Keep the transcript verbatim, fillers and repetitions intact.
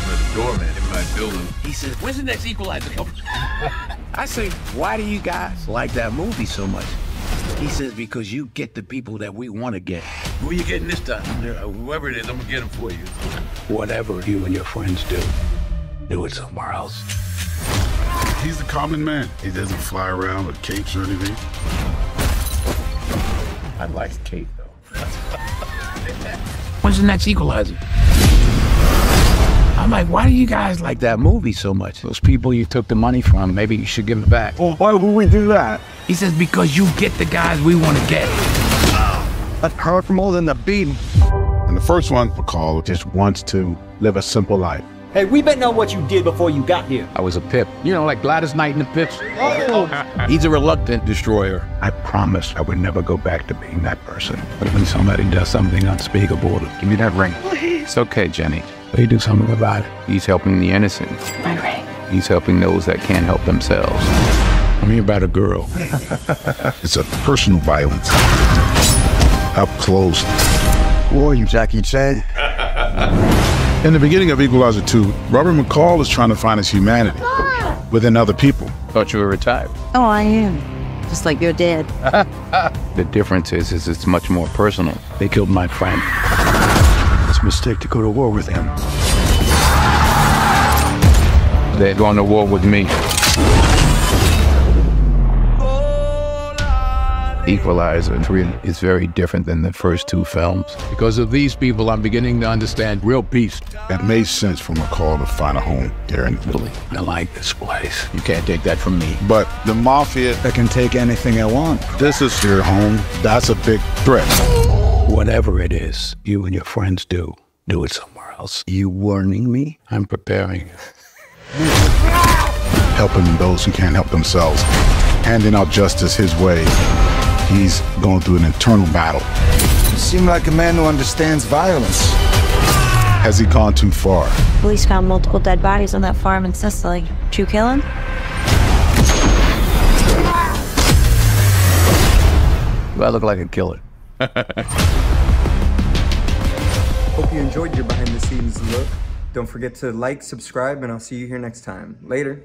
talking to the doorman in my building. He says, when's the next Equalizer? I say, why do you guys like that movie so much? He says, because you get the people that we want to get. Who are you getting this time? Whoever it is, I'm going to get them for you. Whatever you and your friends do, do it somewhere else. He's the common man. He doesn't fly around with capes or anything. I like a cape, though. When's the next Equalizer? I'm like, why do you guys like that movie so much? Those people you took the money from, maybe you should give it back. Well, why would we do that? He says, because you get the guys we want to get. That's hurt more than the beating. And the first one, McCall just wants to live a simple life. Hey, we bet on what you did before you got here. I was a pip. You know, like Gladys Knight and the Pips. Oh. He's a reluctant destroyer. I promise I would never go back to being that person. But when somebody does something unspeakable, give me that ring. Please. It's okay, Jenny. They do something about it. He's helping the innocent. My ring. He's helping those that can't help themselves. I'm here about a girl. It's a personal violence. Up close. Who are you, Jackie Chan? In the beginning of Equalizer two, Robert McCall is trying to find his humanity ah! within other people. Thought you were retired. Oh, I am. Just like your dad. The difference is, is it's much more personal. They killed my friend. It's a mistake to go to war with him. They're going to war with me. Equalizer three is very different than the first two films. Because of these people, I'm beginning to understand real peace. It made sense for McCall to find a home there in Italy. I like this place. You can't take that from me. But the mafia, I can take anything I want. This is your home. That's a big threat. Whatever it is you and your friends do, do it somewhere else. You warning me? I'm preparing you. Helping those who can't help themselves. Handing out justice his way. He's going through an internal battle. You seem like a man who understands violence. Has he gone too far? Police found multiple dead bodies on that farm in Sicily. True killing? Do I look like a killer? Hope you enjoyed your behind the scenes look. Don't forget to like, subscribe, and I'll see you here next time. Later.